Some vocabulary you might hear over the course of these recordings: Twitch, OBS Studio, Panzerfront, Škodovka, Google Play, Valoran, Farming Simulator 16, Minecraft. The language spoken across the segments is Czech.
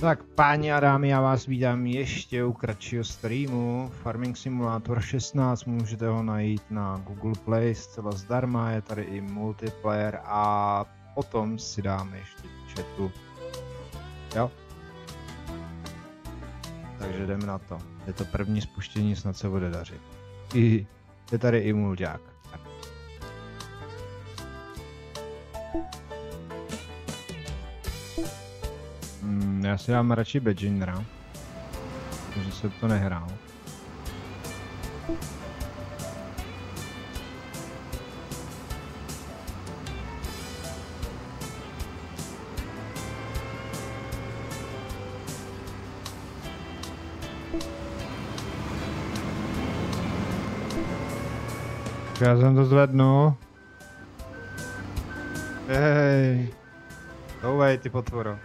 Tak páni a dámy, já vás vítám ještě u kratšího streamu Farming Simulator 16, můžete ho najít na Google Play zcela zdarma, je tady i multiplayer a potom si dáme ještě chatu, jo? Takže jdeme na to, je to první spuštění, snad se bude dařit. Je tady i mulťák. Já si dám radši Badginera, protože jsem to nehrál. Já jsem to zvednu. Hej, douvej ty potvoro.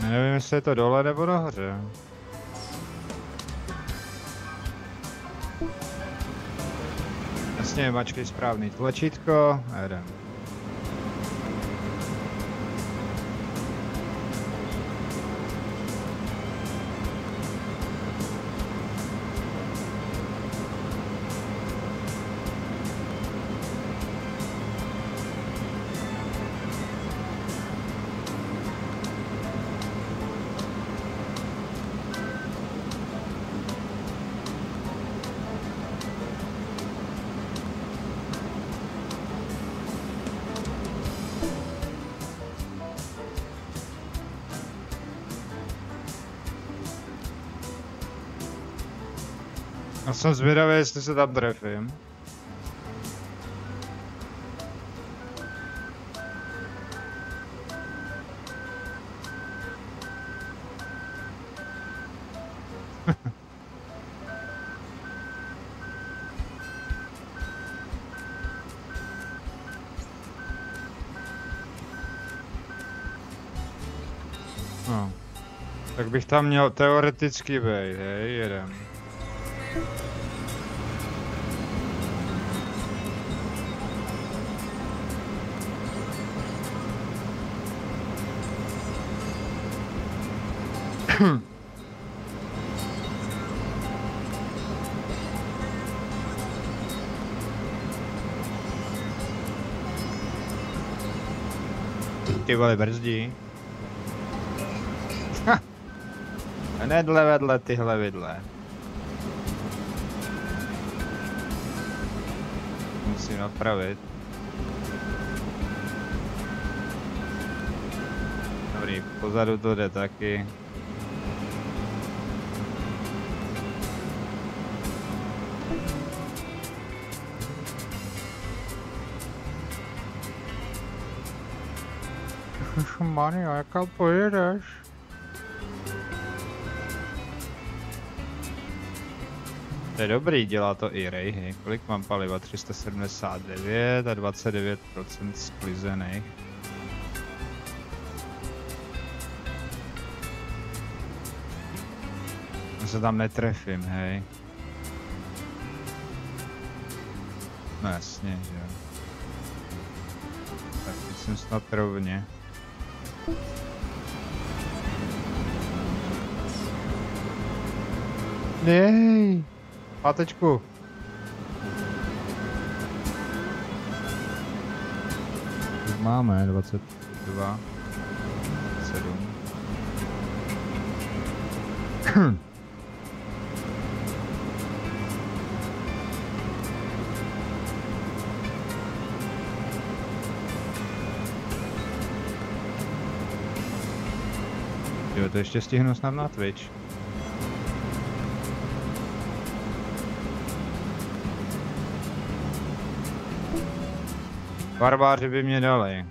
Nevím, jestli je to dole nebo nahoře. Jasně, mačkej správný tlačítko a jedem. Já jsem zvědavý, jestli se tam trefím. No. Tak bych tam měl teoreticky být, hej, jedem. Ty vole, brzdí. Ha! Hnedle vedle tyhle vidle. Musím napravit. Dobrý, pozadu to jde taky. Mani, a jaká pojedeš? To je dobrý, dělá to i rejhy. Kolik mám paliva? 379 a 29% sklizených. Já se tam netrefím, hej. No jasně, že jo. Tak teď jsem snad rovně. Jej, pátečku. Máme 22, 7. Jo, to ještě stihnu snad na Twitch. Barbáři by mě dali.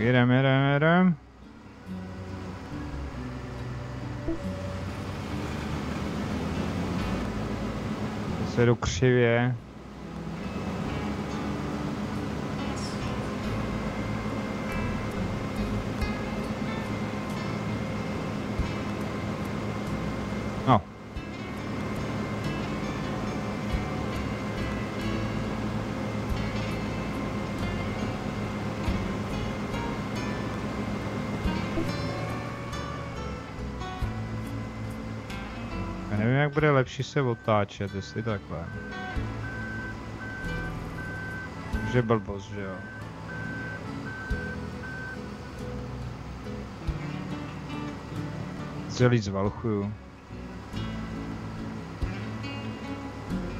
Jedem. Se jdu křivě. No. Já nevím, jak bude lepší se otáčet, jestli takhle. Že blbost, že jo. Celý zvalchuju.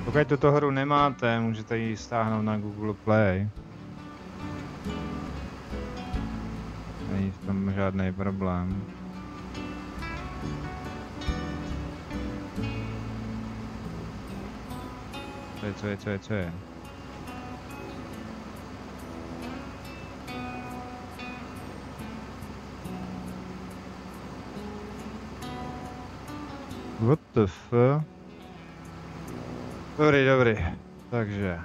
Pokud tuto hru nemáte, můžete ji stáhnout na Google Play. Není v tom žádný problém. Co je? What the fuck? Dobrý. Takže.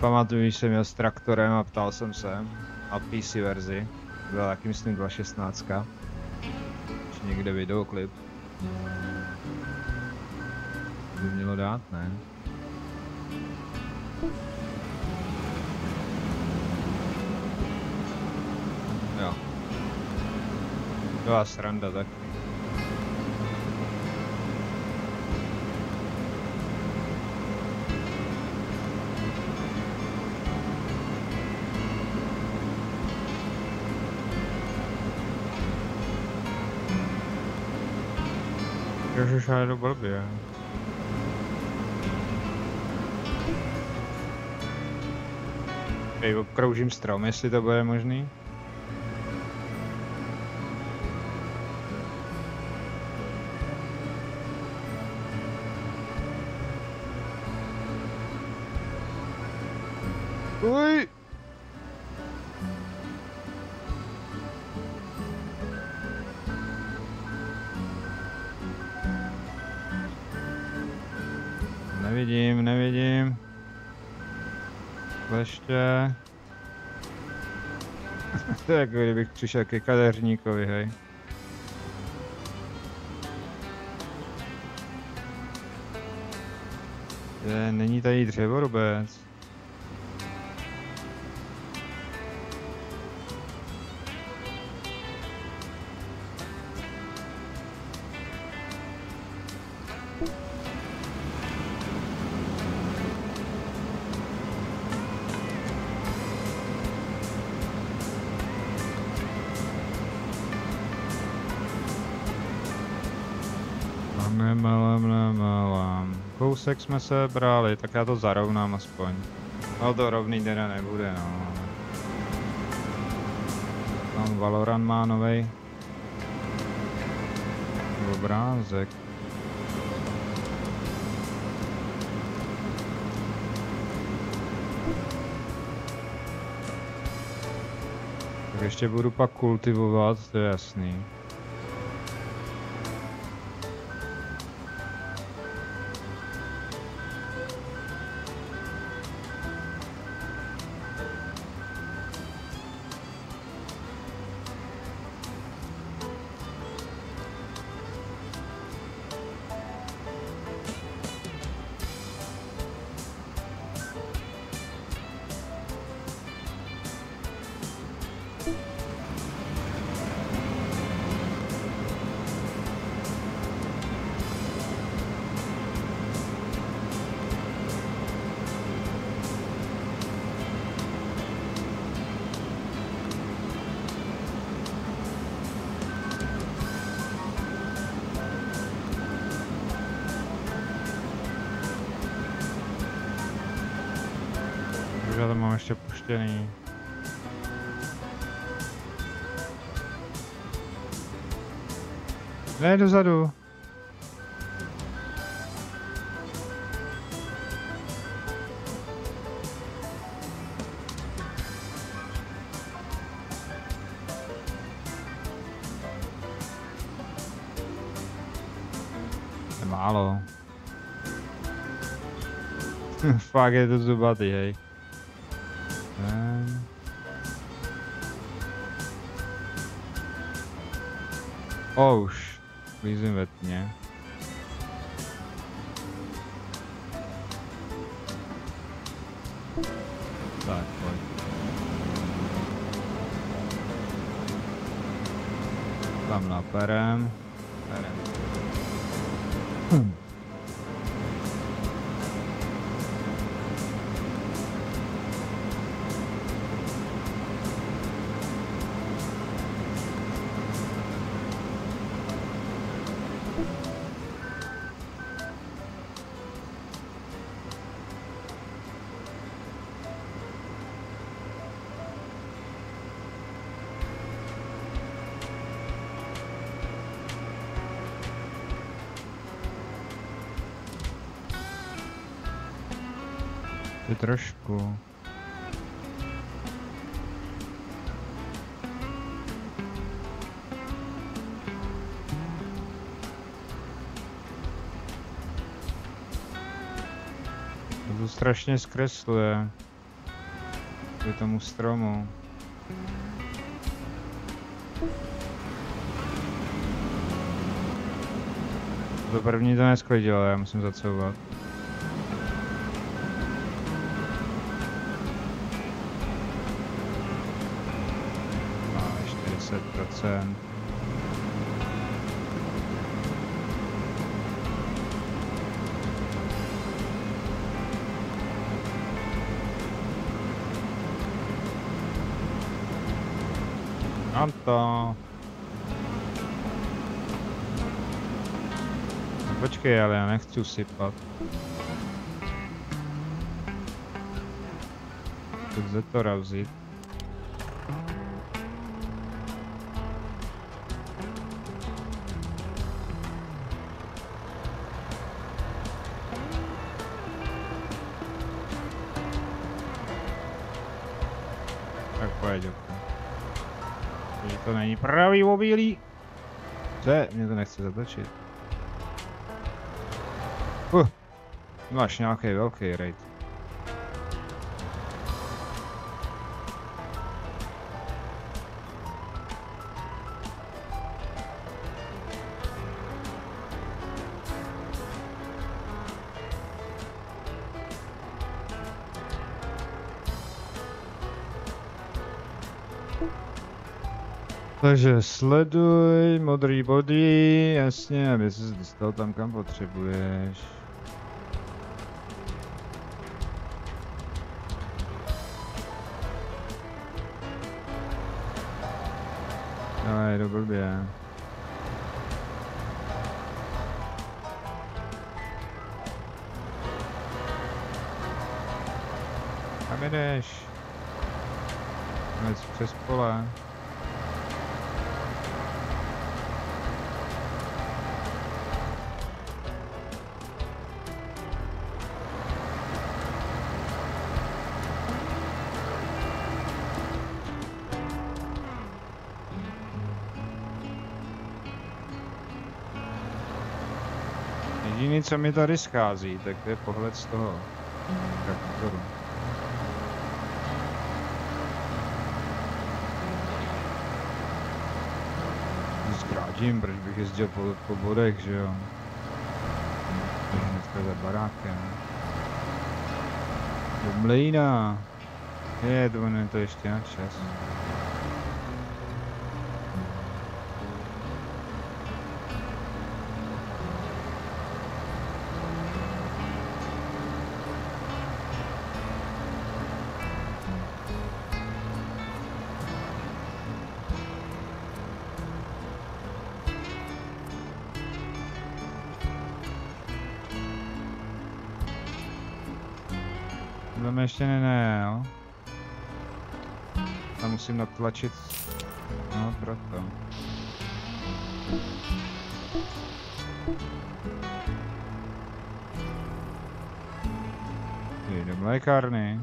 Pamatuju, když jsem jel s traktorem a ptal jsem se na PC verzi. Byla taky myslím 2.16. Už někde videoklip. To by mělo dát, ne? Jo. To byla sranda, tak. Ježiš, ale to blbě. Hej, obkroužím strom, jestli to bude možný. Uj! Nevidím. Ještě. To je, jako kdybych přišel ke kadeřníkovi, hej. Je, není tady dřevo vůbec. Kousek jsme se brali, tak já to zarovnám aspoň. No to rovný teda nebude, no. Tam Valoran má novej obrázek. Tak ještě budu pak kultivovat, to je jasný. Já to mám ještě puštěný. Ne, dozadu. málo. Fakt je to zubatý, hej. O, už lízím ve tmě. Tak, pojď. Tam naperem. Trošku. To strašně zkresluje k tomu stromu. To první to nesklidilo, já musím zacouvat. Mám to. Počkej, ale já nechci usypat. Kde to razit? To není pravý obilí. Co je? Mě to nechce zatočit. Máš nějaký velký raid. Takže sleduj modrý body, jasně, aby se dostal tam, kam potřebuješ. Ale je to blbě. Kam jdeš? Jdeš přes pole. Co mi tady schází, tak to je pohled z toho traktoru. Zkrátím, proč bych jezdil po bodech, že jo? Hnedka za barákem. Do mlýna. Je, to je to ještě na čas. Ještě ne, tam musím natlačit, no proto. Jde do mlékárny.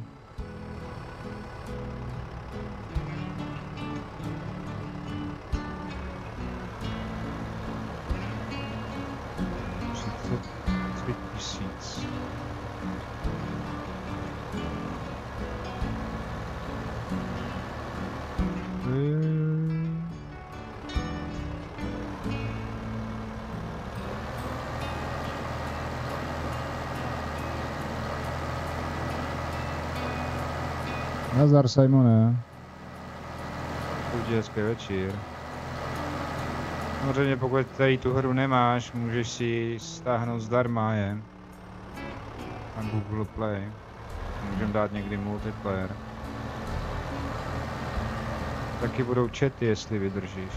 Nazdar, Simone. Ludzie, večer. Samozřejmě pokud tady tu hru nemáš, můžeš si ji stáhnout zdarma je. Na Google Play. Můžeme dát někdy multiplayer. Taky budou chaty, jestli vydržíš.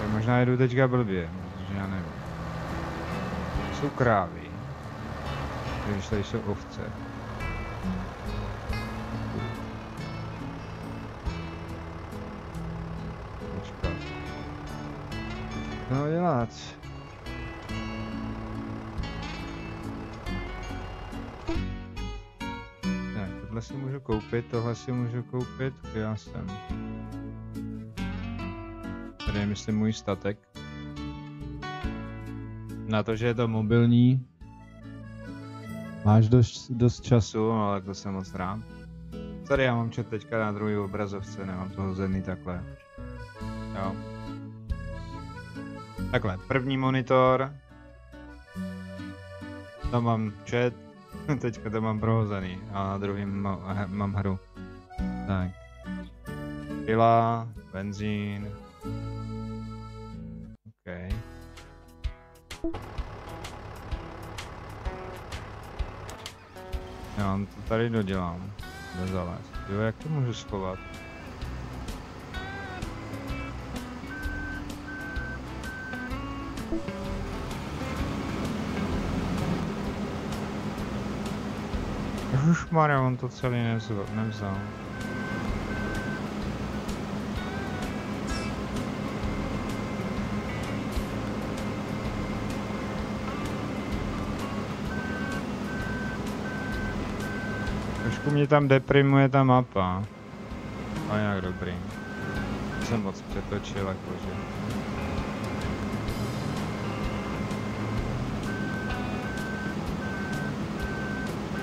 Tak možná jedu teďka blbě, protože já nevím. Jsou krávy. Když tady jsou ovce. Počkat. No dělat. Ne, tohle si můžu koupit, tohle si můžu koupit, já jsem. Tady je myslím můj statek. Na to, že je to mobilní. Máš dost času, ale to jsem moc rád. Tady já mám chat teďka na druhý obrazovce, nemám to hozený takhle. Jo. Takhle, první monitor. Tam mám chat, teďka to mám prohozený, a na druhém mám hru. Tak. Pila, benzín. OK. Já vám to tady dodělám, nezalézt. Jo, jak to můžu schovat? Ježišmarja, on to celý nevzal. Mě tam deprimuje ta mapa. A nějak dobrý. Jsem moc přetočil, jakože.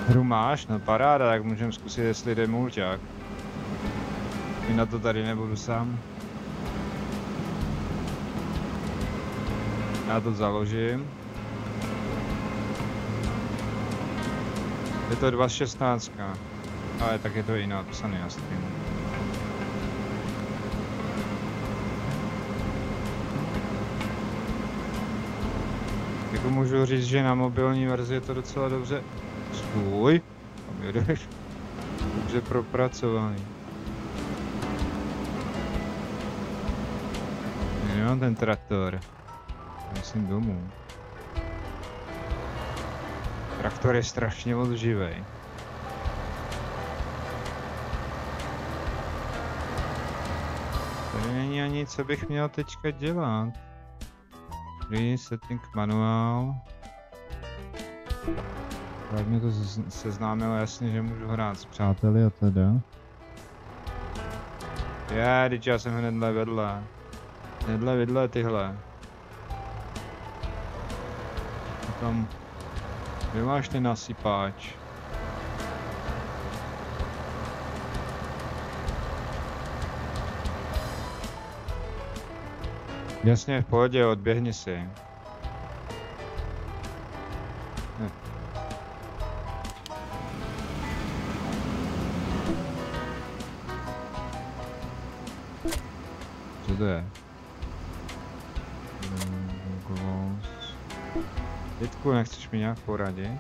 Hru máš? No paráda, tak můžeme zkusit, jestli jde mulťák. I na to tady nebudu sám. Já to založím. Je to 2.16. Ale tak je to i napsané na streamu. Jako můžu říct, že na mobilní verzi je to docela dobře... Stůj! Tam jedeš. Dobře propracovaný. Já nemám ten traktor. Myslím domů. Traktor je strašně moc živej. Tady není ani co bych měl teďka dělat. Setting manuál. Tak mě to seznámilo jasně, že můžu hrát s přáteli a teda. Já, teď já jsem hnedle vedle. Hnedle vedle tyhle. A tam. Kde máš ten nasypáč? Jasně, v pohodě, odběhni si. Ne. Co to je? Dětku, nechceš mi nějak poradit?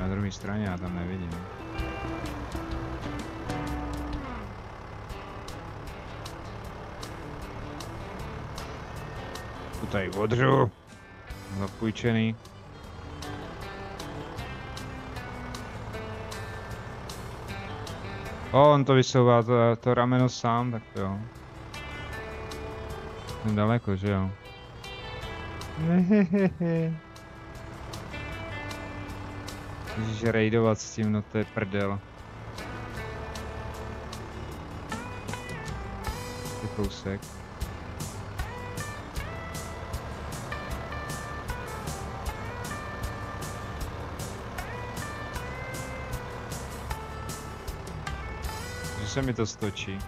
Na druhé straně, já tam nevidím. Tutaj odřu. Zapůjčený. O, on to vysouvá, to rameno sám, tak jo. Jsem daleko, že jo? Ježiš, raidovat s tím, no to je prdel. To je kousek. Že se mi to stočí.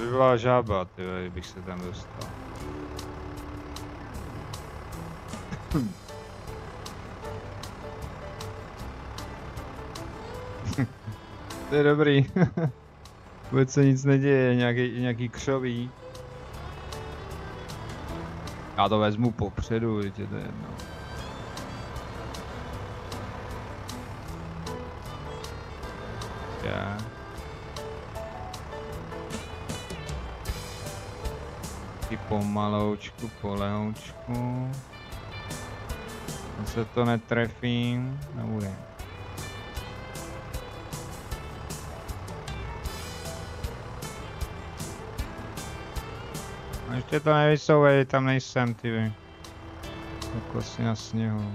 by byla žába, tyhle, kdybych se tam dostal. To je dobrý. Vůbec se nic neděje, nějaký křoví. Já to vezmu popředu, je to jedno. Já. I pomaloučku, polehoučku. Já se to netrefím, nebude. A ještě to nevysouvej, tam nejsem, ty vy. Takhle si na sněhu.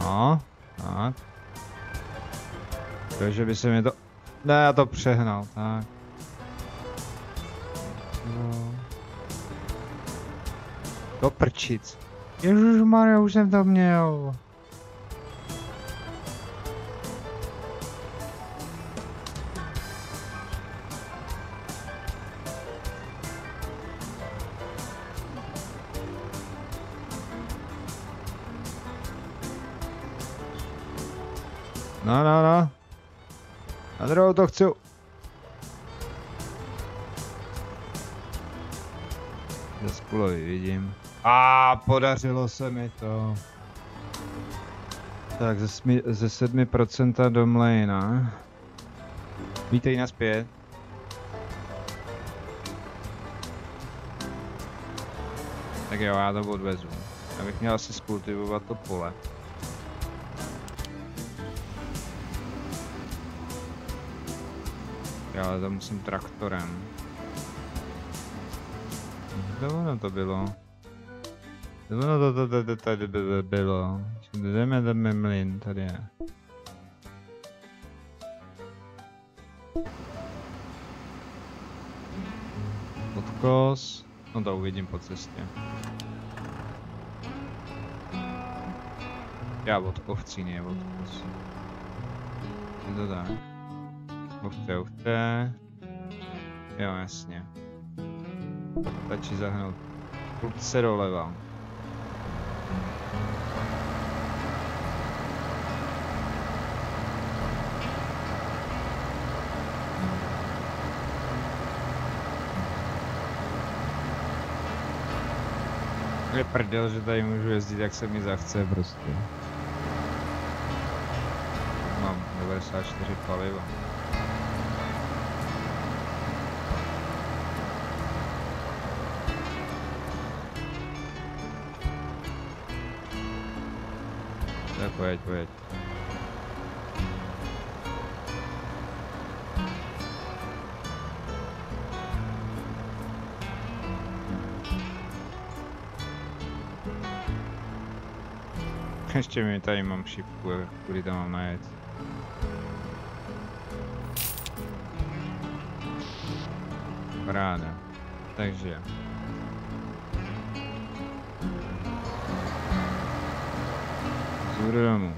No, tak. Takže by se mi to... Ne, já to přehnal, tak. No. To prčic. Ježišmarja, už jsem to měl. No, no, no. Na druhou to chci. Zaskulový vidím. A podařilo se mi to. Tak ze 7% do mlejna. Vítej nazpět. Tak jo, já to odvezu. Já bych měl asi skultivovat to pole. Já to musím traktorem. Ono to bylo. Ono to tady bylo. Jdeme do mlýn, tady je. Podkos. No to uvidím po cestě. Já odkovcí, ne odkos. Je to tak. Ufte. Jo, jasně. Stačí zahnout. Půlce doleva. Je prdel, že tady můžu jezdit, jak se mi zachce prostě. Mám 94 paliva. Pojď, pojď. Ještě mi tady mám šipku, kudy tam mám najet. Ráda. Takže. Zůru domů.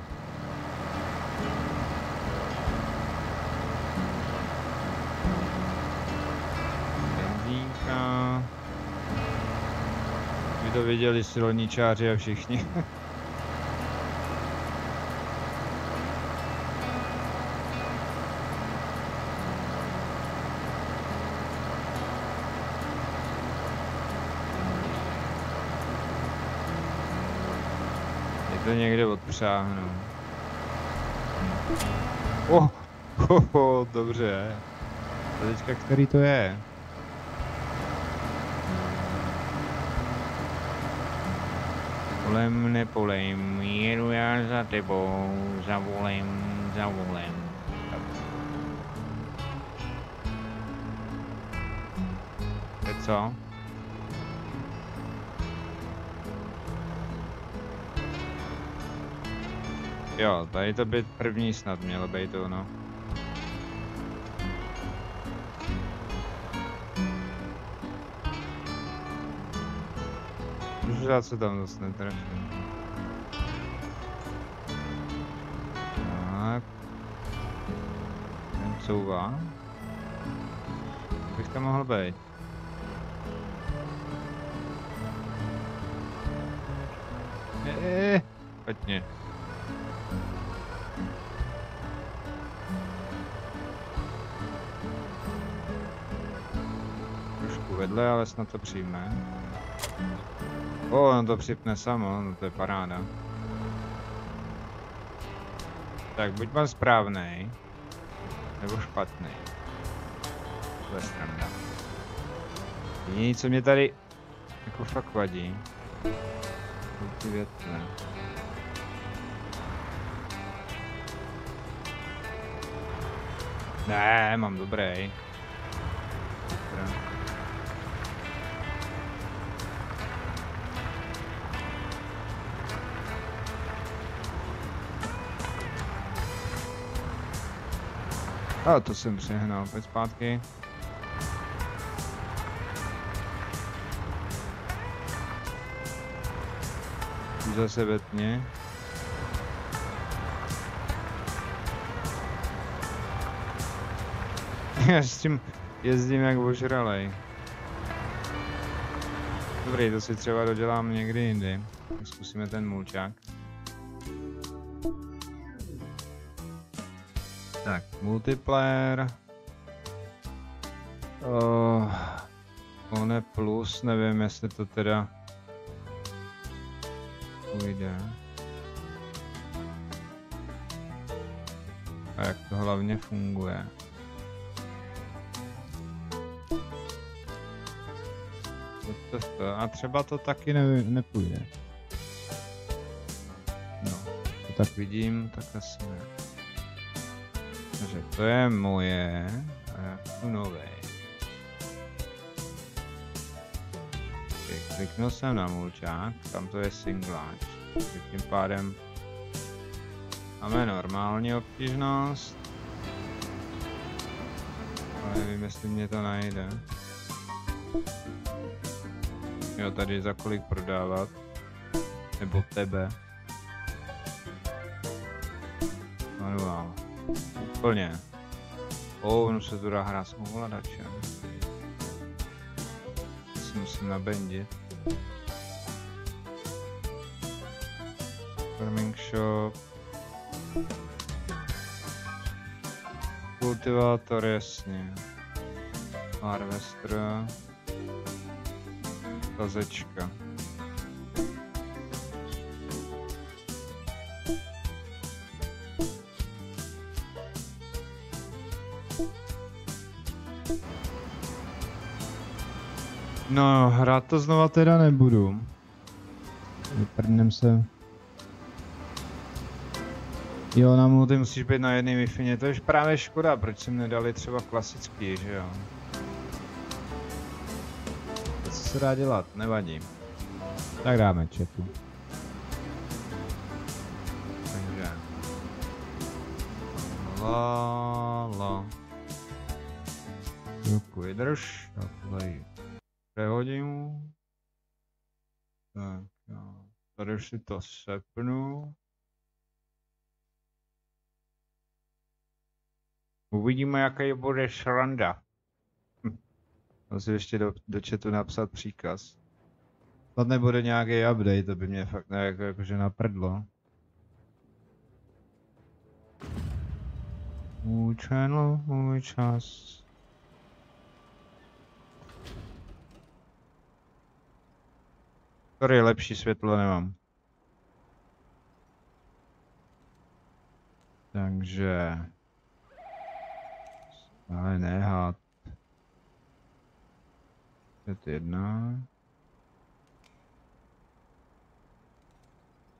Benzínka. Vy to viděli silničáři a všichni. To někde odpřáhnu. Oh, dobře. To teďka, který to je? Kolem, nepolem, jedu já za tebou, zavolem. Teď co? Jo, tady to být první snad mělo být ono. Už já se tam zase netrefím. odsouvá. Bych tam mohl být. Špatně. Trošku vedle, ale snad to přijme. Ono to připne samo, no to je paráda. Tak, buď mám správnej, nebo špatný. To je sranda. Jediné, co mě tady jako fakt vadí, jsou ty větve. Ne, mám dobrý. A to jsem přehnal, pojď zpátky. Už zase vetně. Já s tím jezdím jak ožralej. Dobrý, to si třeba dodělám někdy jindy. Zkusíme ten mulčák. Tak, multiplayer. One plus, nevím, jestli to teda půjde. A jak to hlavně funguje. A třeba to taky nevím, nepůjde. No, to tak vidím, tak asi ne. Takže to je moje a já tu novej. Kliknul jsem na mulčák, tam to je singláč. Tím pádem máme normální obtížnost. Ale nevím, jestli mě to najde. Jo, tady za kolik prodávat. Nebo tebe. Manuál. Úplně. Ono se tu dá hrát s ovladačem. Si musím nabendit. Farming shop. Kultivátor, jasně. Harvester. Kazečka. No, hrát to znova teda nebudu. Vyprdnem se. Jo, na multi musíš být na jedné Wi-Fi, to je právě škoda, proč jsem nedali třeba klasický, že jo. To se dá dělat, nevadí. Tak dáme chatu. Takže. La. Ruku vydrž a podaj. Přehodím. Tak jo. Tady si to sepnu. Uvidíme, jaká bude sranda. Musím ještě do chatu napsat příkaz. To nebude nějaký update, to by mě fakt nějak jakože naprdlo. Můj channel, můj čas. Tady lepší světlo nemám. Takže... Ale nehat. Svět jedna.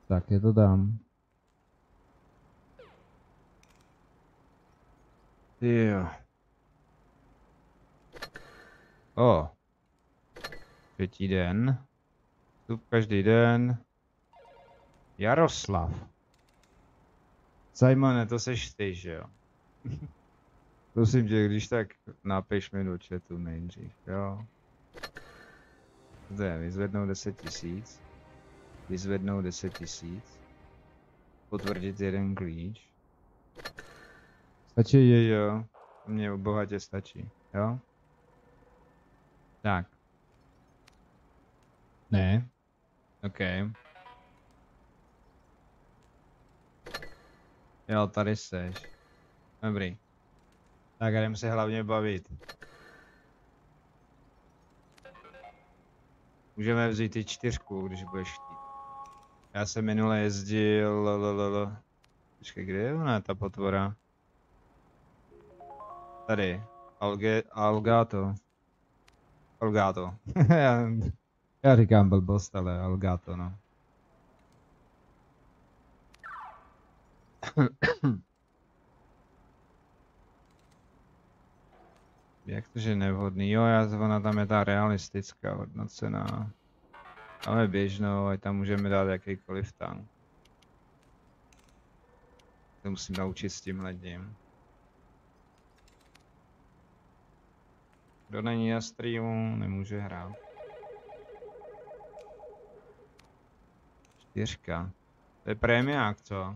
Tak je to tam. Jo. O. Třetí den. Vstup každý den. Jaroslav. Simone, to seš ty, že jo? Prosím tě, když tak napiš mi do chatu nejdřív, jo? To je, vyzvednou 10 000. Vyzvednou 10 000. Potvrdit jeden klíč. Stačí je, jo. Mnie bohacie stačí, jo? Tak. Ne. OK. Jo, tady seš. Dobrý. Tak jdem se hlavně bavit. Můžeme vzít i 4, když budeš chtít. Já jsem minule jezdil... Počkej, kde je ona ta potvora? Tady. Algato. Algato. Já říkám blbost, ale Algato, no. Jak to, že nevhodný? Jo, ona tam je ta realistická hodnocená. Máme běžnou, a tam můžeme dát jakýkoliv tank. To musím naučit s tímhle dním. Kdo není na streamu, nemůže hrát. 4. To je prémiák, co?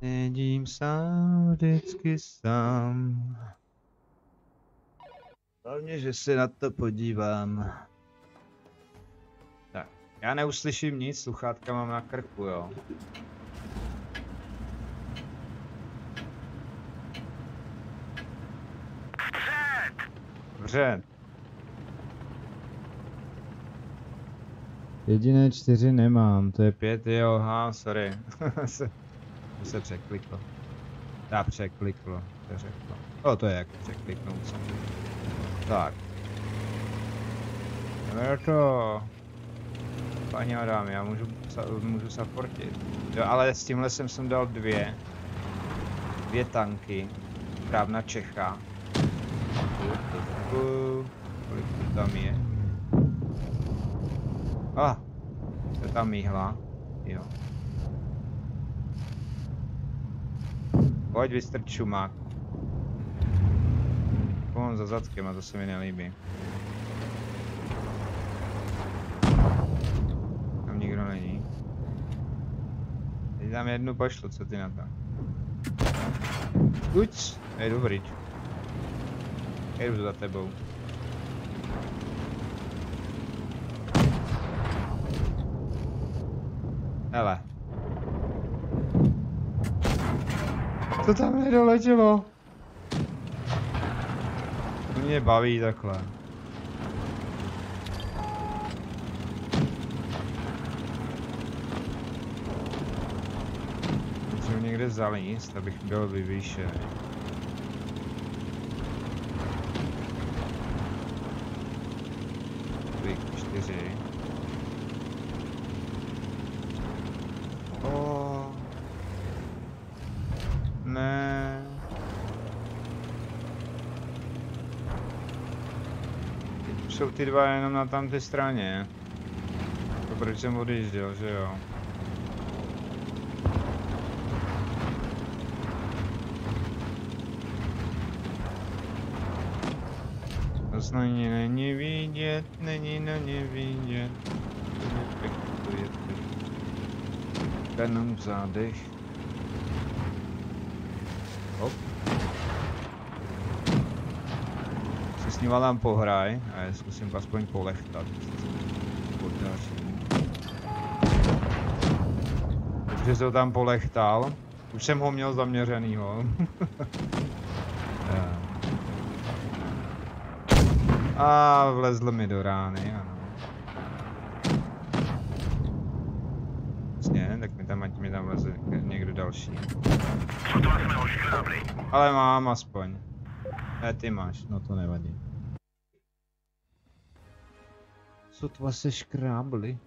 Sedím sám, vždycky sám. Hlavně, že se na to podívám. Tak, já neuslyším nic, sluchátka mám na krku, jo. Vřet! Jediné 4 nemám, to je 5, jo, aha, sorry. To se překliklo. Já překliklo, to řeklo. O, to je jak překliknout samozřejmě. Tak. Jdeme to. Paní Adam, já můžu supportit. Jo, ale s tímhle jsem dal 2. 2 tanky. Právna Čecha. Kolik to tam je? A, to je ta míhla. Jo. Pojď vystrč šumák. Pohon za zadkem a to se mi nelíbí. Tam nikdo není. Teď tam jednu pošlu, co ty na to? Uč, je dobrý. Jdu za tebou. Hele. To tam nedoletělo. To mě baví takhle. Musím někde zalíst, abych byl vyvýšený. Klik 4. Jsou ty dva jenom na tamté straně. To proč jsem odjížděl, že jo? To snad není vidět, není na ně vidět. Kanon v zádech. Hop. S nima tam pohraj a já zkusím aspoň polechtat. Takže se ho tam polechtal. Už jsem ho měl zaměřenýho. A vlezl mi do rány, ano. Vlastně, tak mi tam ať mi tam vleze někdo další. Ale mám aspoň. Ne, ty máš, no to nevadí. Sotva se škrábli.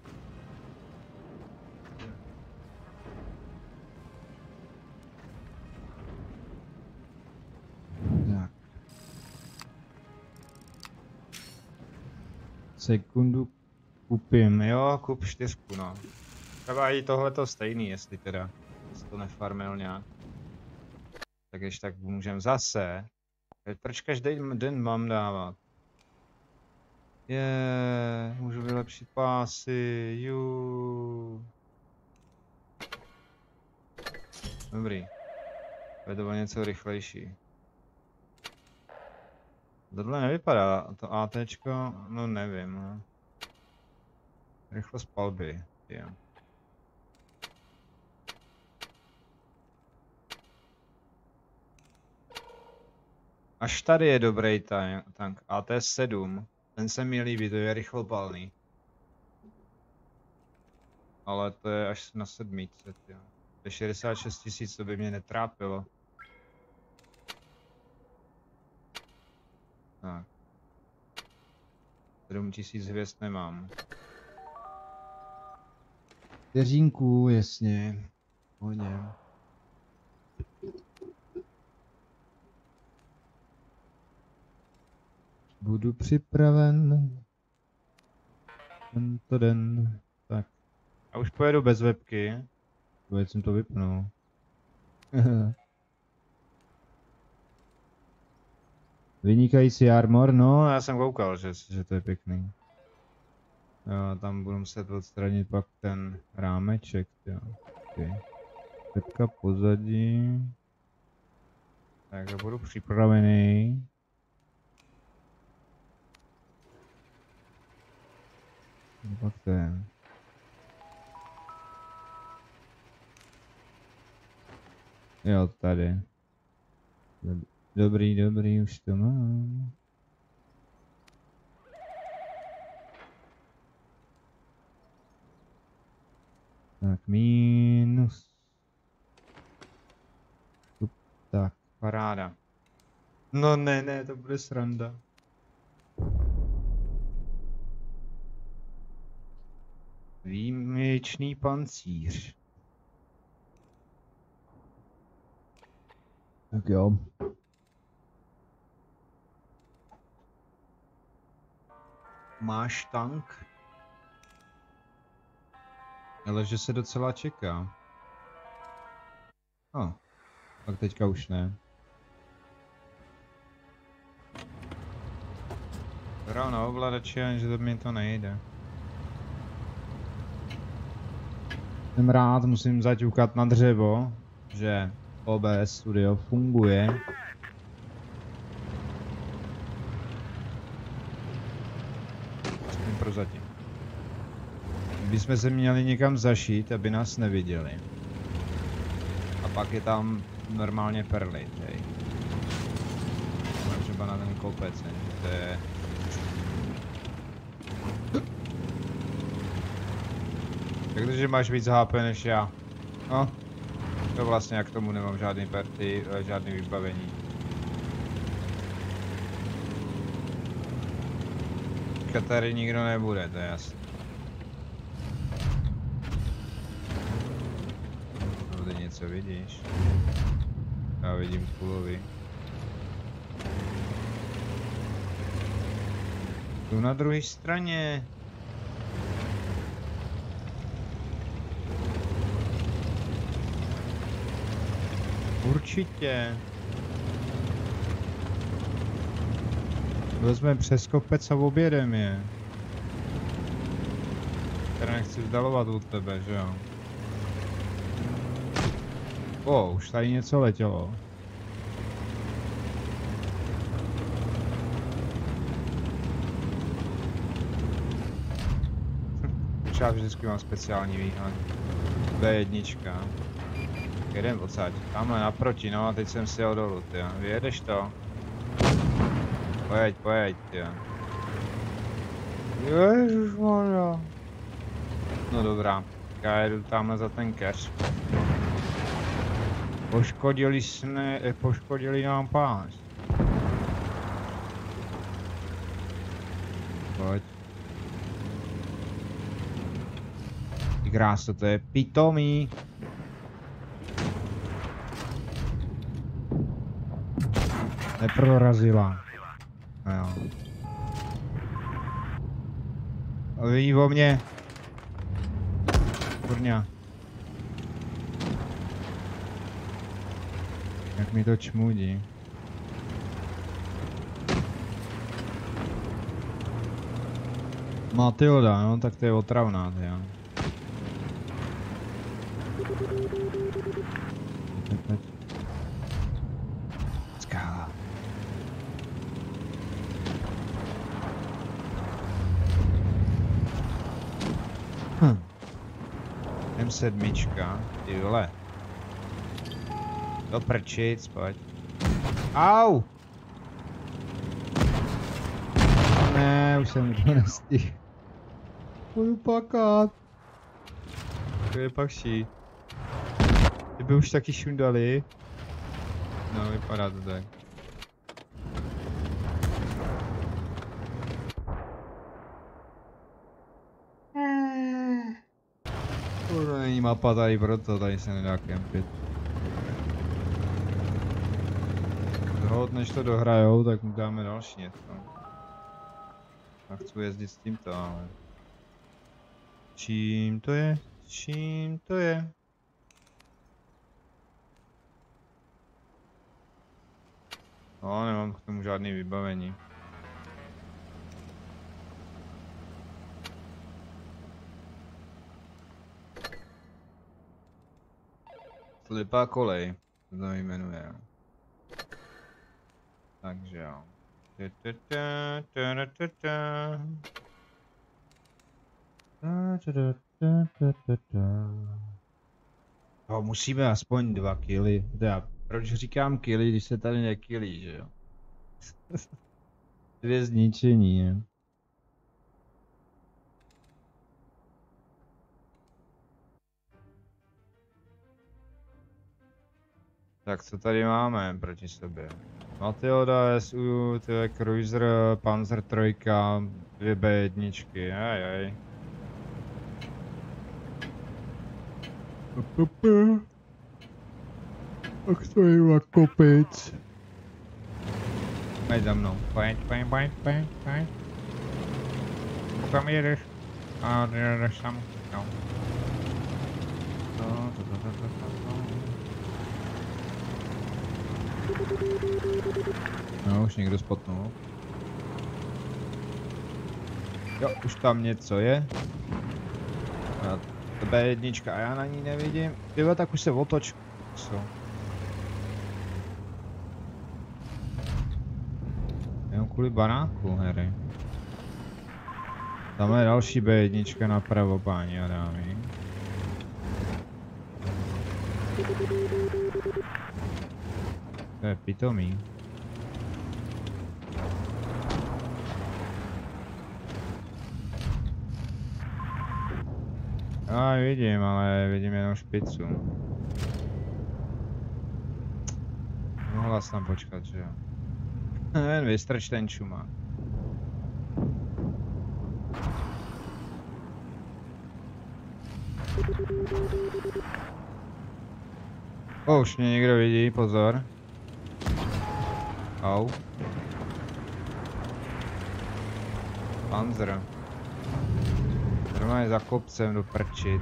Tak. Sekundu kupím, jo, kup 4, no. Třeba i tohleto stejný, jestli teda. Jestli to nefarmil nějak. Tak ještě tak můžem zase. Proč každý den mám dávat? Můžu vylepšit pásy, Dobrý. Vedu o něco rychlejší. Tohle nevypadá, to ATčko, no nevím. Rychlost palby, jo. Až tady je dobrý tank, AT7, ten se mi líbí, to je rychlopalný. Ale to je až na 700, jo. To je 66 tisíc, to by mě netrápilo. Tak. 7000 hvězd nemám. Věřínku, jasně. Hodně. Budu připraven. Tento den. Tak. A už pojedu bez webky. Věc jsem to vypnul. Vynikající armor, no já jsem koukal, že to je pěkný. Jo, tam budu muset odstranit pak ten rámeček, jo. Okay. Webka pozadí. Tak já budu připravený. Pak ten. Jo, tady. Dobrý, dobrý, už to mám. Tak, minus. Tak, paráda. No ne, ne, to bude sranda. Výjimečný pancíř. Tak jo. Máš tank? Ale že se docela čeká. No, tak teďka už ne. Hra na ovladači, že to mi to nejde. Jsem rád, musím zaťukat na dřevo, že OBS Studio funguje. Prozatím. Kdybychom se měli někam zašít, aby nás neviděli. A pak je tam normálně perlit, hej. Třeba na ten kopec, hej. To je... Takže máš víc HP než já. No. To vlastně já k tomu nemám žádný perty, žádný vybavení. Tady nikdo nebude, to je jasné. Tady něco vidíš? Já vidím kulovy. Tu na druhé straně. Určitě. Vezmeme přes kopec a objedem je. Teda nechci vzdalovat od tebe, že jo? O, už tady něco letělo. Třeba vždycky mám speciální výhled. B1. Jedem odsaď. Tamhle naproti, no a teď jsem si jel dolů, ty jo. Vyjedeš to? Pojď, pojď, jo. Ježišmarja. No dobrá, já jedu tamhle za ten keř. Poškodili nám pás. Pojď. Ty krása, to je pitomý. Neprorazila. Jo. A vidí o mě. Kurňa. Jak mi to čmudí. Matilda, no tak to je otravná, jo. sedmička. Ty vole. Do prčic, pojď. Au! Ne, už jsem to nestihl. Budu plakat. To je pak ší. Kdyby už taky šundali. No, vypadá to tak. Kurva, není mapa tady, proto tady se nedá kempit. Holt, než to dohrajou, tak mu dáme další něco. Já chci jezdit s tímto, ale... Čím to je? Čím to je? No, nemám k tomu žádný vybavení. Slepá kolej, to jmenuje. Takže jo. No, musíme aspoň 2 killy. Teda, proč říkám killy, když se tady nekilí, že jo? 2 zničení, je. Tak co tady máme proti sobě? Matilda, SU, tyhle Cruiser, Panzer 3, 2 B1, ajaj. Tak to je kopec. Pojď za mnou, pojď. Kam jedeš? A jedeš tam, no. No, už někdo spotnul. Jo, už tam něco je. A to B1 a já na ní nevidím. Tyhle, tak už se otoč. Co? Jenom kvůli baráku, hery. Tam je další B1 napravo, páni a dámy. To je pitomý. A vidím, ale vidím jenom špicu. Mohla jsem tam počkat, že jo. Jen vystrč ten čumák. O, už mě někdo vidí, pozor. Au. Panzer. Normálně za kopcem do prčic.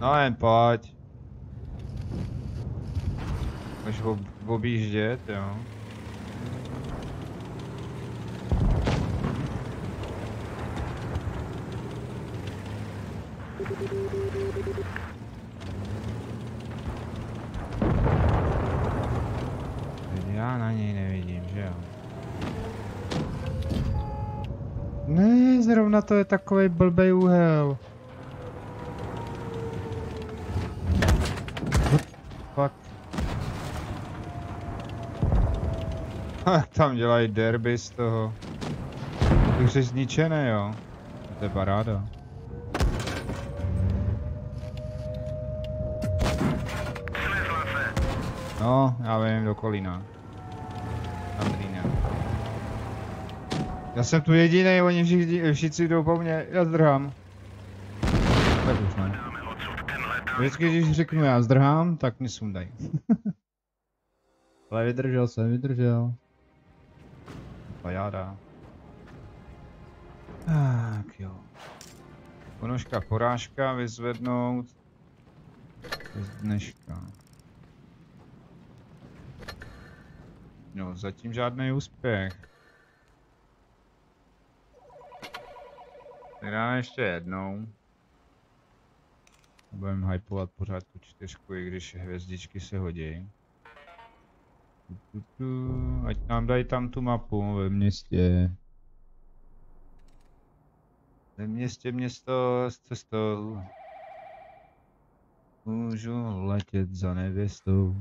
No jen pojď. Můžeš objíždět, jo. Já na něj nevidím, že jo. Ne, zrovna to je takovej blbej úhel. Fuck. Tam dělají derby z toho. Už je zničené, jo. To je paráda. No, já vím, do Kolína. Já jsem tu jediný, oni všichni jdou po mně, já zdrhám. Tak už ne. Vždycky, když řeknu já zdrhám, tak mě sundají. Ale vydržel jsem, vydržel. Pajáda. Tak jo. Ponožka, porážka, vyzvednout. Z dneška. No, zatím žádný úspěch. Tak dáme ještě jednou. Budeme hypovat pořád tu 4, i když hvězdičky se hodí. Ať nám dají tam tu mapu ve městě. Městě město s cestou. Můžu letět za nevěstou.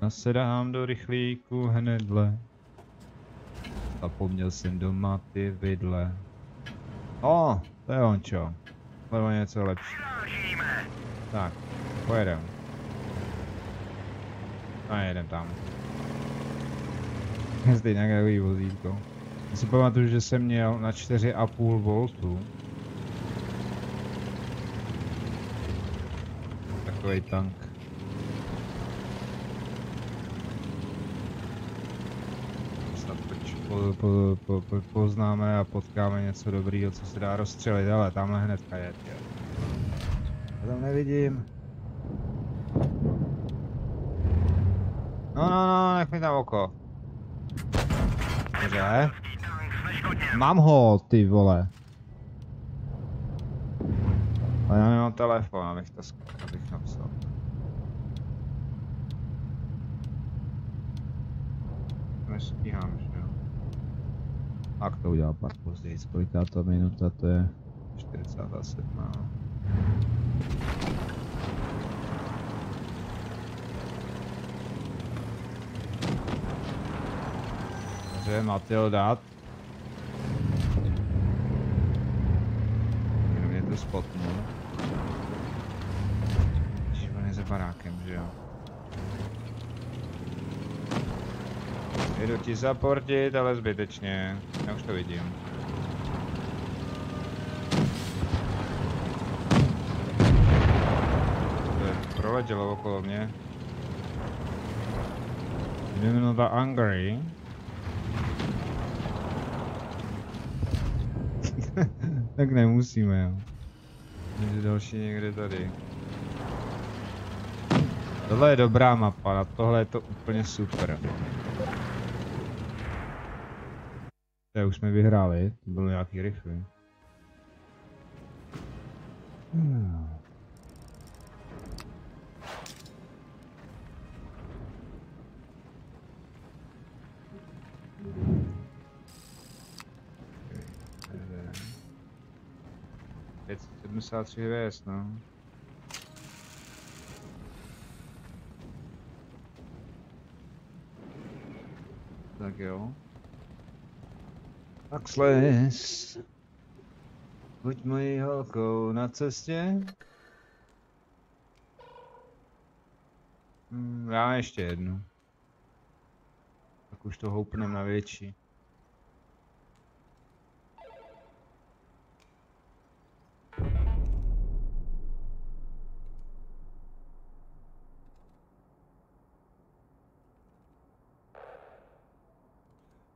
Nasedám do rychlíku hnedle. Zapomněl jsem doma ty vidle. O, to je on čo. Bylo něco lepší. Tak, pojedem. A jedem tam. Zde nějaké vozítko. Já si pamatuju, že jsem měl na 4,5 voltu. Takový tank. Poznáme a potkáme něco dobrýho, co se dá rozstřelit, ale tamhle hnedka je. Já tam nevidím. No, no, no, nech mi tam oko. Dobře. Mám ho, ty vole. Ale já nemám telefon, abych to napsal. Nestíhám, že jo. A to udělal pak později, koliká to minuta, to je 47. Dobře, Matil dát. Jenom je to spotnul. Že on je za barákem, že jo. Jedu ti zaportit, ale zbytečně. Já už to vidím. Proletělo okolo mě. Jdeme na Hungary. Tak nemusíme, jo. Jde další někde tady. Tohle je dobrá mapa, na tohle je to úplně super. To už jsme vyhráli, to bylo nějaký rychlý. Teď 73 hvězd, no. Tak jo. Tak sles. Buď mojí holkou na cestě. Já ještě jednu. Tak už to houpnem na větší.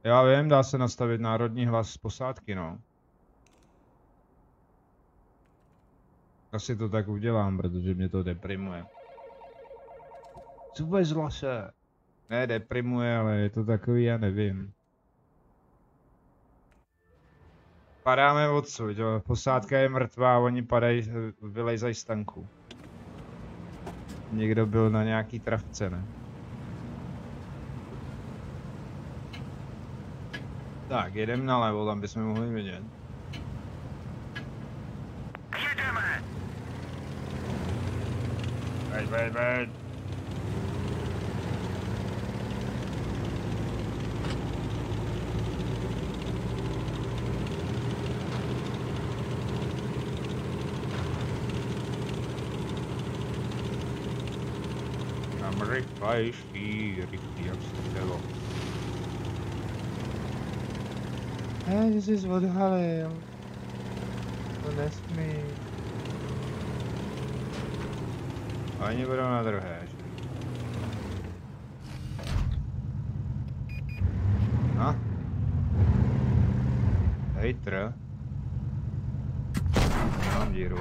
Já vím, dá se nastavit národní hlas z posádky, no. Asi to tak udělám, protože mě to deprimuje. Co bude z hlase? Ne, deprimuje, ale je to takový, já nevím. Padáme odsud, jo. Posádka je mrtvá, oni padají, vylejzají z tanku. Někdo byl na nějaký travce, ne? Tak, jedeme nalevo, tam bychom mohli vidět. Jedeme! Bej, bej, bej. Tam rychlejší, rychlý, jak se chtělo. Hej, že jsi odhalil. To nesmí. A oni budou na druhé, že? No. Hejtr. Mám díru.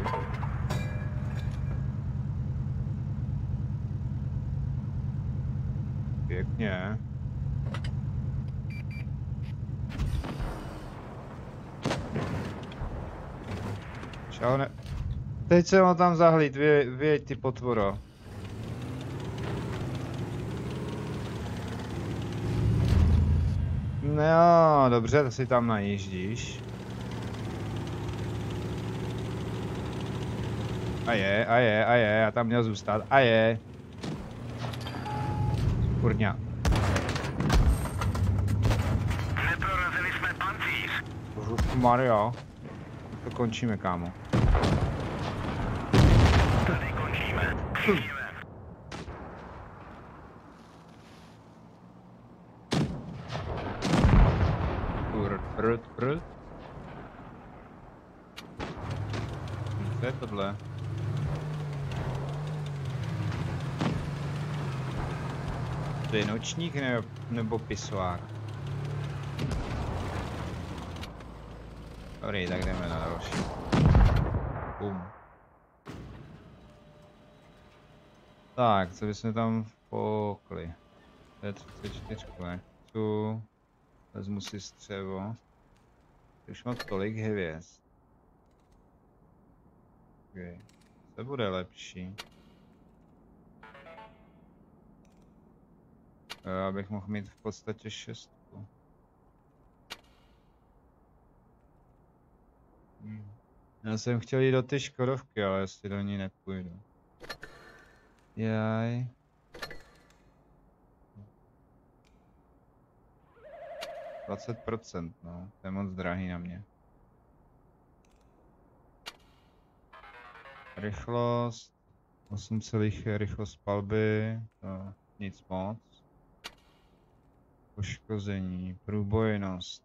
Pěkně. Ne... Teď jsem ho tam zahlíd, vyjeď ty potvoro. No, dobře, to si tam najíždíš. A tam měl zůstat, a je. Kurňa. Neprorazili jsme pancíř. Mario. To končíme, kámo. Tady končíme. Prut. Co je tohle? To je nočník nebo pisoár? Dobrý, tak jdeme na další. Bum. Tak, co bychom tam vpokli? To je 34, ne? Tu vezmu si střevo. Už mám tolik hvězd. Okay. To bude lepší. Abych mohl mít v podstatě 6. Já jsem chtěl jít do ty Škodovky, ale jestli do ní nepůjdu. Jaj. %, no, to je moc drahý na mě. Rychlost, 8,1 rychlost palby, no, nic moc. Poškození, průbojnost.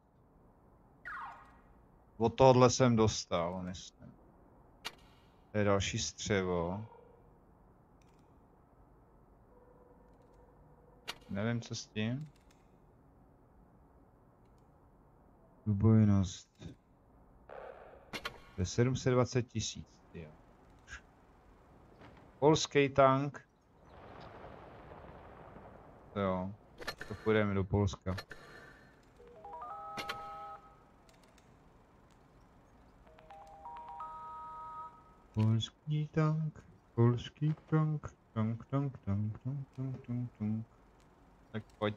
Od tohohle jsem dostal, myslím. To je další střevo. Nevím, co s tím. Průbojnost. To je 720 000, jo. Polský tank. Jo. To půjdeme do Polska. Polský tank, polský tank, tank. Tak pojď.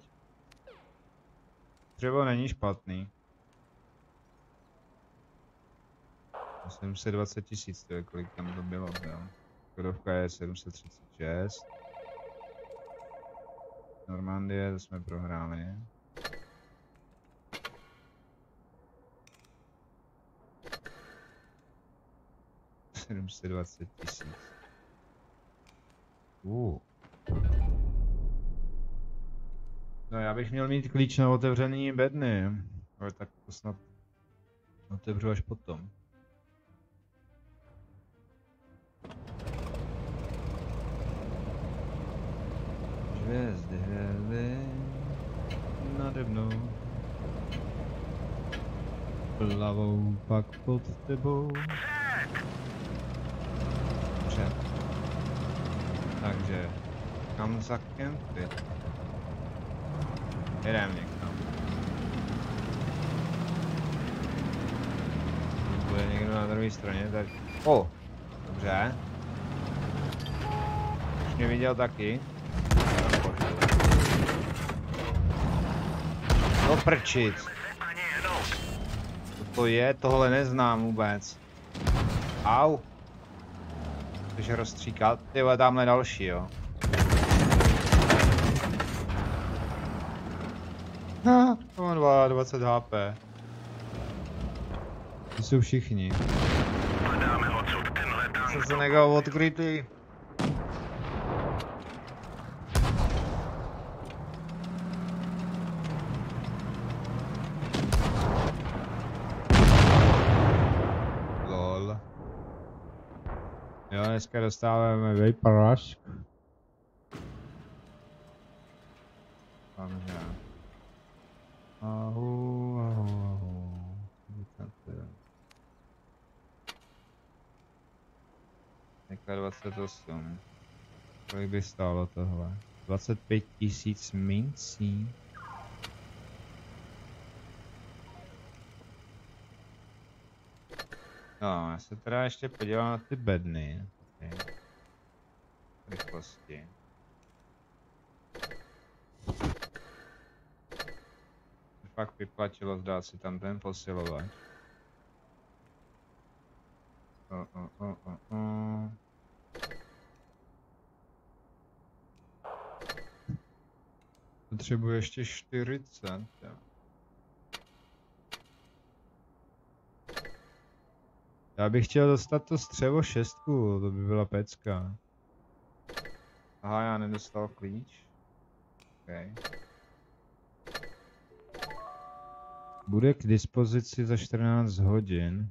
Třeba není špatný. 720 000, to je kolik tam to bylo, jo. Škodovka je 736. Normandie, to jsme prohráli. $720 000. No já bych měl mít klíč na otevřený bedny, ale tak to snad otevřu až potom. Hvězdy, nade mnou. Plavou pak pod tebou. Dobře. Takže, kam za kempit? Jedeme někam. Bude někdo na druhé straně, tak... O! Dobře. Už mě viděl taky. No prčit. Co to je? Tohle neznám vůbec. Au. Což rozstříkat. Ty vole, tamhle další, jo. Ha, to má 20 HP. To jsou všichni. Jsem se nechal odkrytý. Dneska dostáváme vejprašk. Ahu. Někde 28. Kolik by stálo tohle? 25 000 mincí. No, já se teda ještě podívám na ty bedny. Rychlosti. Fakt vyplatilo zdát si tam ten posilovač. Potrzebujecie 4 centa. Ja bych chciał dostat to strzewo šestku, to by byla pecka. Aha, já nedostal klíč. Okay. Bude k dispozici za 14 hodin.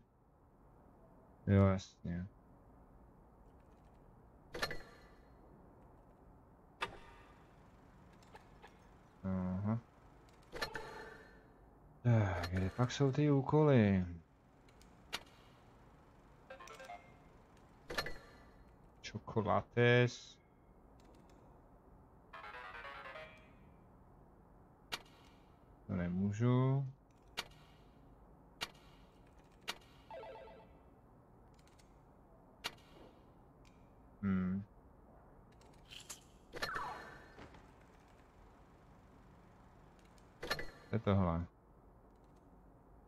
Jo, jasně. Aha. Tak, kde pak jsou ty úkoly? Chocolates. To nemůžu. To je tohle.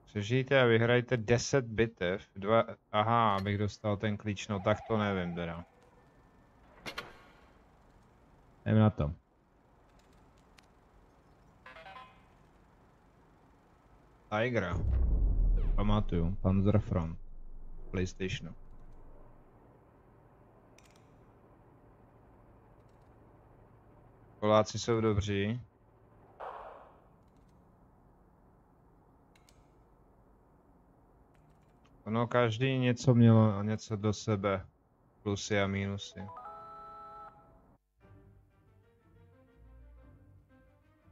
Přežijte a vyhrajte 10 bitev. Aha, abych dostal ten klíč, no tak to nevím teda. Jdem na to. Tigra. Pamatuju, Panzerfront. PlayStationu. Poláci jsou dobří. No, každý něco mělo, něco do sebe. Plusy a mínusy.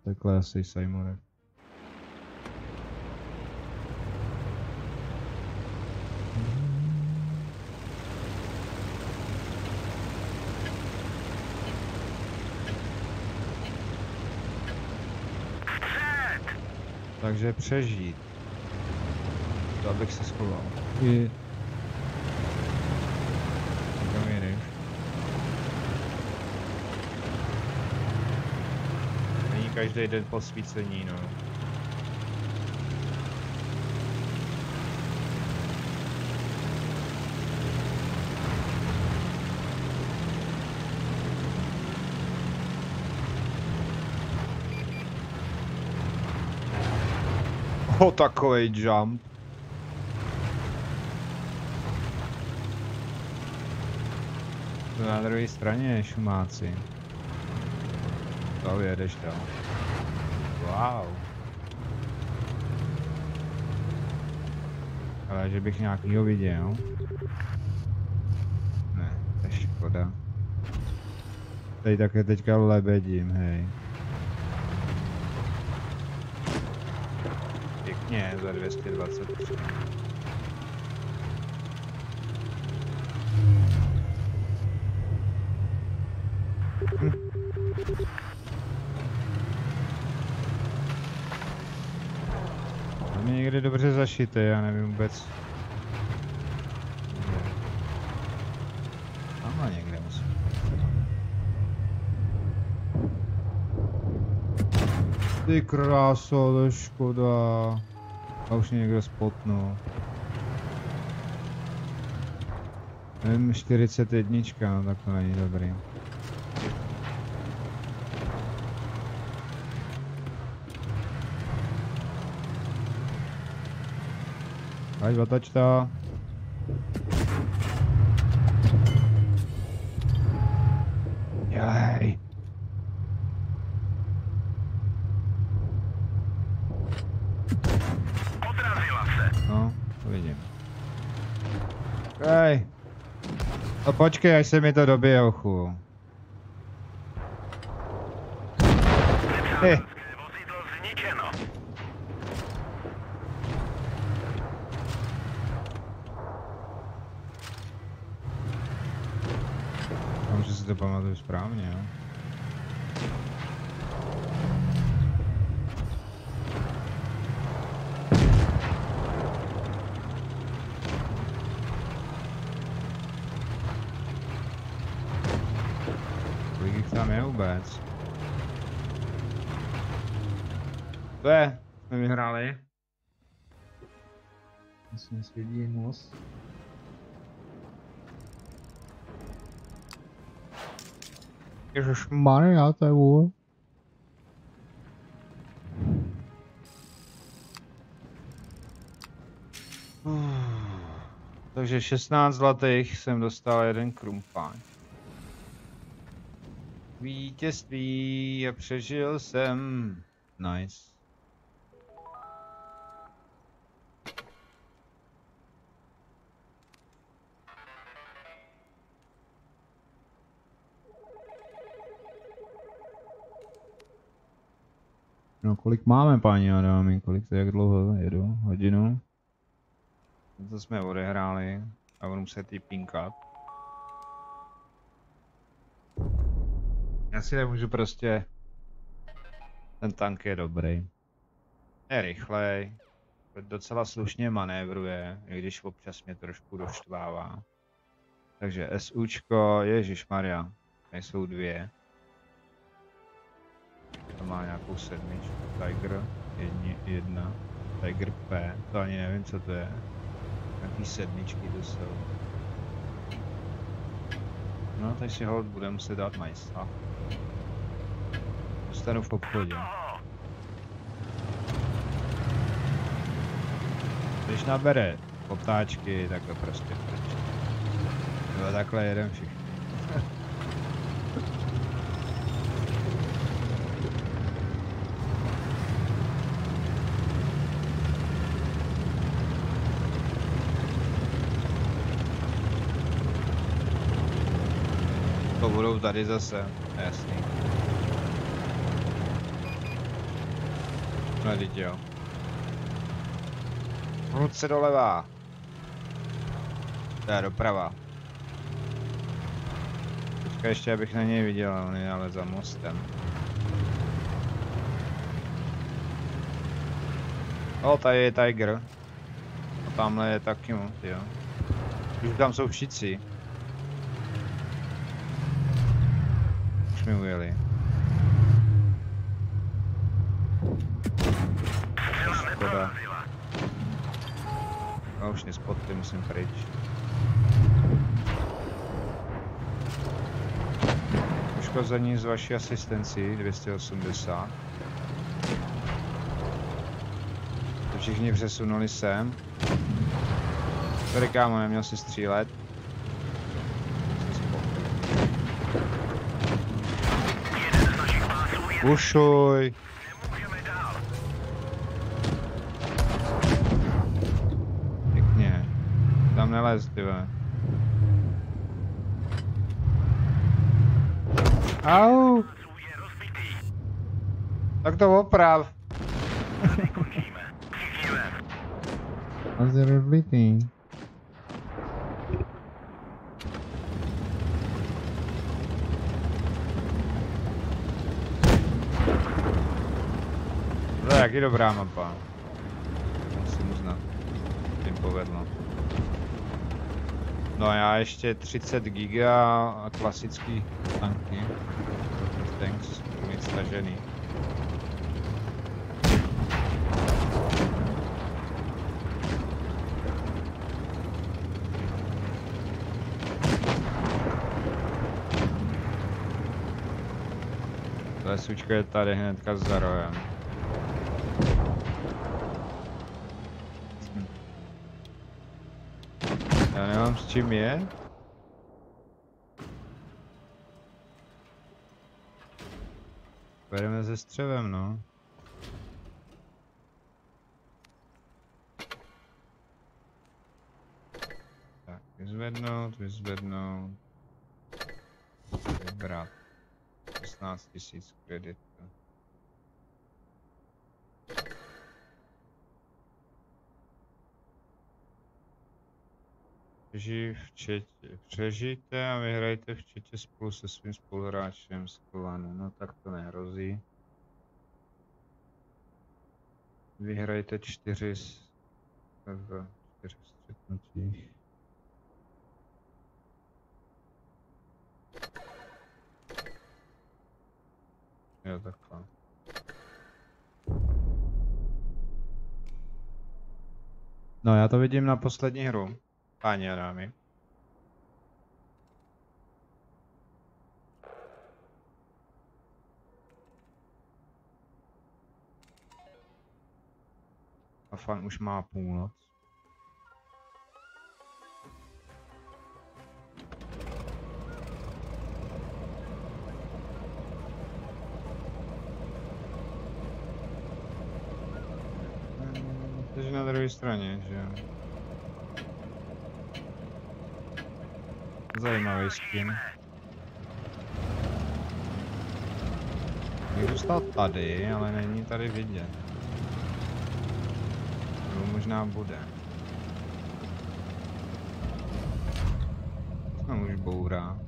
Takhle asi, Simone. Takže přežít. To abych se schoval. Není každý den posvícení, no. O, takovej jump. To na druhé straně, šumáci. To jedeš tam. Wow. Ale že bych nějakýho viděl. Ne, to je škoda. Tady také teďka lebedím, hej. Pěkně, za 223. To mě někde dobře zašité, já nevím vůbec. Tamhle někde musím. Ty kráso, to je škoda. A už mě někdo spotnul. Nevím, 41, no tak to není dobrý. Hej, vatačta. Jej. Odrazila se. No, to vidím. Hej. A počkej, až se mi to dobije, ochu. Hej. To pamatuju správně, jo. Kolik jich tam je vůbec? Dve, jsme vyhráli. Myslím, že svědí moc. Ježišmarja, to je vůbec. Takže 16 zlatých jsem dostal jeden krumpán. Vítězství a přežil jsem. Nice. No kolik máme, paní Adami, kolik to, jak dlouho jedu? Hodinu? To jsme odehráli a budu muset jí pinkat. Já si nemůžu prostě... Ten tank je dobrý. Je rychlej. Docela slušně manévruje, i když občas mě trošku doštvává. Takže SUčko, ježišmarja, nejsou dvě. To má nějakou sedmičku, Tiger 1, Tiger P, to ani nevím, co to je. Jaký sedmičky to jsou. No, teď si holt budeme muset dát majsa. Zůstanu v obchodě. Když nabere poptáčky, takhle prostě prč. Jo, takhle jedem všichni. Budou tady zase, jasný. No dítě jo. Hnut se doleva. To je doprava. Počkej ještě, abych na něj viděl, on je ale za mostem. O, tady je Tiger. A tamhle je taky mu, jo. Už tam jsou všichni. My ujeli. Škoda. No už nespotli, musím pryč. Poškození z vaší asistenci 280. Všichni přesunuli sem. Tady kámo, neměl si střílet. Ušuj. Pěkně. Tam nelez, tyve. Au. Tak to oprav. A zde rozbitý. Tak je dobrá mapa. Musím uznat. Tím povedlo. No a já ještě 30 giga a klasický tanky. Tanks mít stažený. Tohle sučka je tady hnedka za rojem. Já nemám s čím je. Bereme se střevem, no. Tak, vyzvednout. Vybrat. 16 000 kreditů. Přežijte a vyhrajte v četě spolu se svým spoluhráčem z klanu. No tak to nehrozí. Vyhrajte 4 střetnutí. Jo, takhle. No já to vidím na poslední hru. Páni a dámy. A fan už má půlnoc. drugiej stronie, gdzie... Zajmałeś skin. Někdo stál tady, ale není tady vidět. Nebo možná bude. Tam už bourá.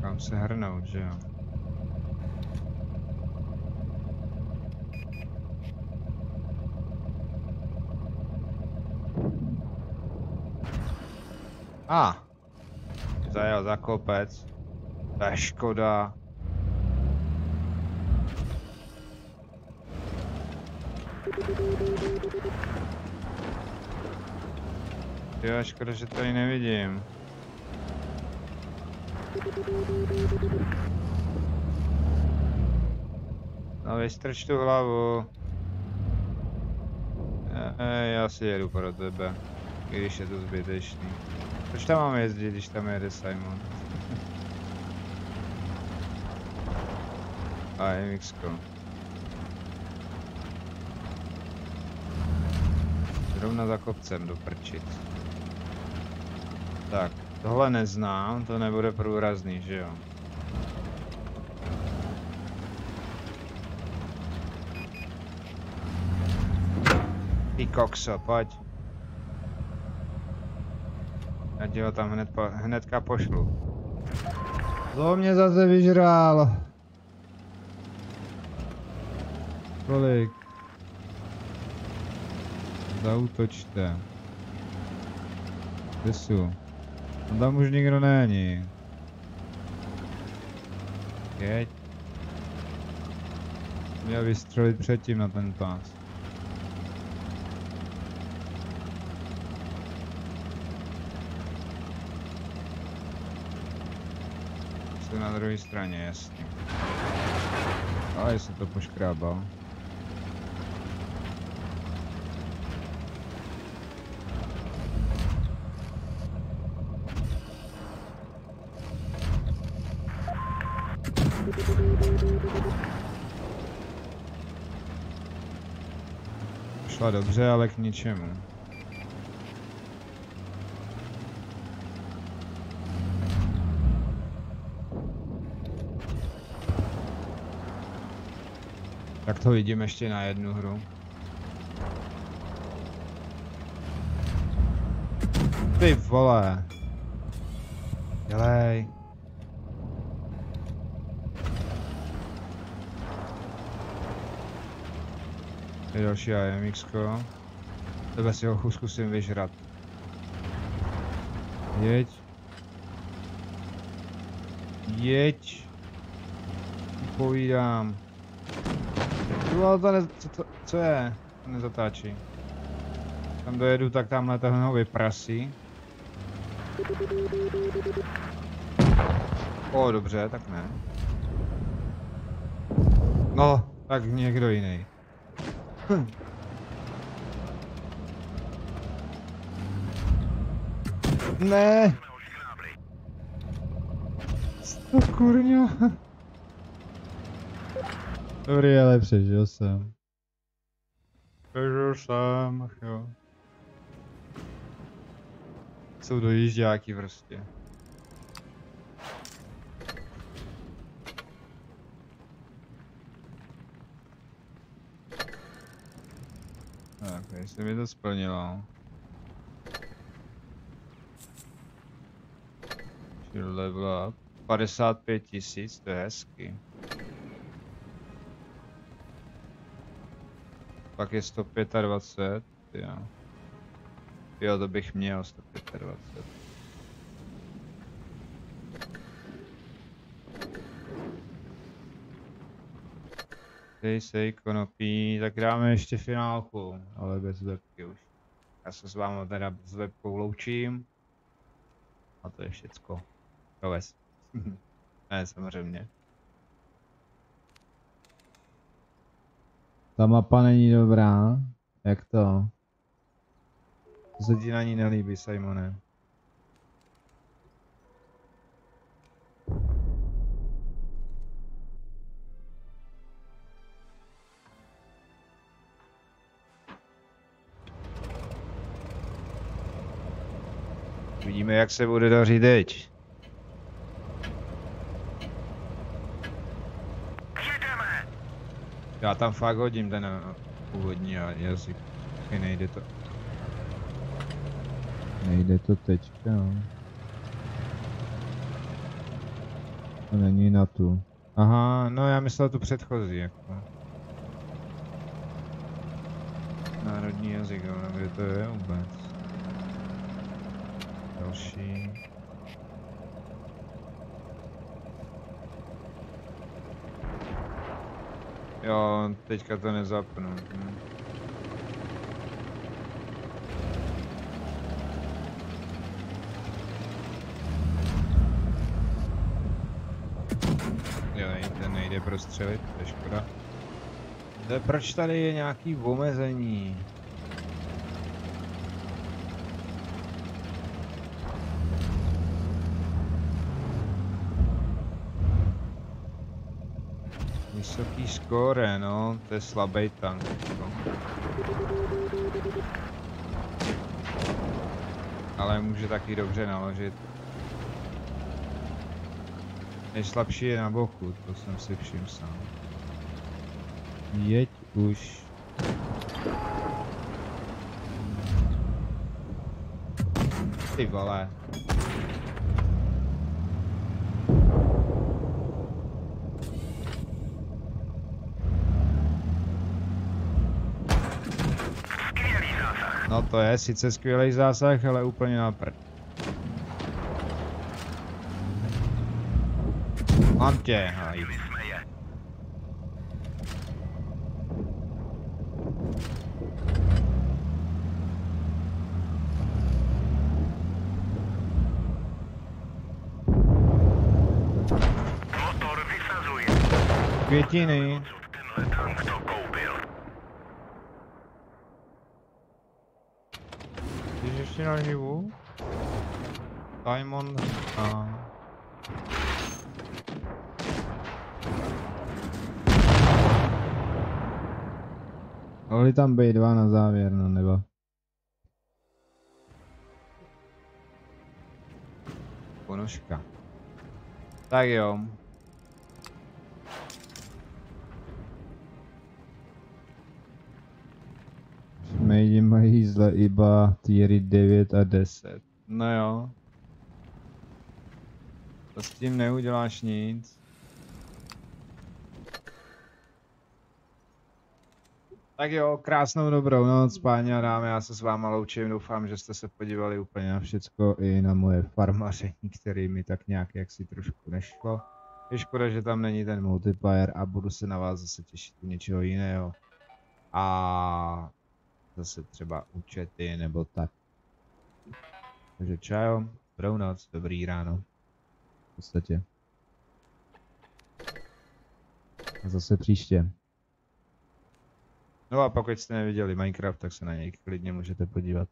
Kam se hrnout, že jo? A! Zajel za kopec. To je škoda. Jo, škoda, že tady nevidím. No vystrč tu hlavu. Já si jedu pro tebe, když je to zbytečný. Proč tam máme jezdit, když tam jede Simon? A MX-ko. Zrovna za kopcem doprčit. Tak, tohle neznám, to nebude průrazný, že jo? Ty kokso, pojď. A dělo tam hnedka pošlu. To mě zase vyžrál. Kolik? Zaútočte. Kde jsou? No tam už nikdo není. Jeď. Měl vystřelit předtím na ten pás. Na druhé straně, jasně. Ale jestli to poškrábal. Šla dobře, ale k ničemu. Tak to vidím ještě na jednu hru. Ty vole. Dělej. Je další AMX-ko. Tebe si ho zkusím vyžrat. Jeď. Jeď. Povídám. Ale to co je? Nezatáčí. Tam dojedu, tak tamhle toho vyprasí. O, dobře, tak ne. No, tak někdo jiný. Hm. Ne. Co kurňo? Dobrý, ale přežil jsem. Přežil jsem, ach jo. Jsou dojížďáky prostě. Tak, jestli mi to splnilo. Level up. 55 000, to je hezky. Pak je 125, jo. Jo, to bych měl 125. Dej se konopí, tak dáme ještě finálku, ale bez webky už. Já se s vámi teda s webkou loučím. A to je všecko. Provez. Ne, samozřejmě. Ta mapa není dobrá, jak to? To se ti na ní nelíbí, Simone. Vidíme, jak se bude dařit teď. Já tam fakt hodím ten původní jazyk. Nejde to. Nejde to teďka. To není na tu. Aha, no já myslel tu předchozí jako. Národní jazyk, ale kde to je vůbec? Další. Jo, teďka to nezapnu. Jo, ten nejde prostřelit, to je škoda. Ale proč tady je nějaký omezení? Vysoký skóre, no, to je slabý tank. Ale může taky dobře naložit. Nejslabší je na boku, to jsem si všiml sám. Jeď už. Ty vole. No to je sice skvělý zásah, ale úplně na prd. Mám tě, haj. Motor vysazuje. Květiny. Naživu. Diamond a... Mohli tam být dva na závěr, no nebo? Ponožka. Tak jo. Nejdi mají zle iba týry 9 a 10. No jo. To s tím neuděláš nic. Tak jo, krásnou dobrou noc, páni a dámy, já se s váma loučím, doufám, že jste se podívali úplně na všecko i na moje farmaření, který mi tak nějak jaksi trošku nešlo. Je škoda, že tam není ten multiplayer a budu se na vás zase těšit u něčeho jiného. A... zase třeba účety nebo tak. Takže čau, dobrou noc, dobrý ráno. V podstatě. A zase příště. No a pokud jste neviděli Minecraft, tak se na něj klidně můžete podívat.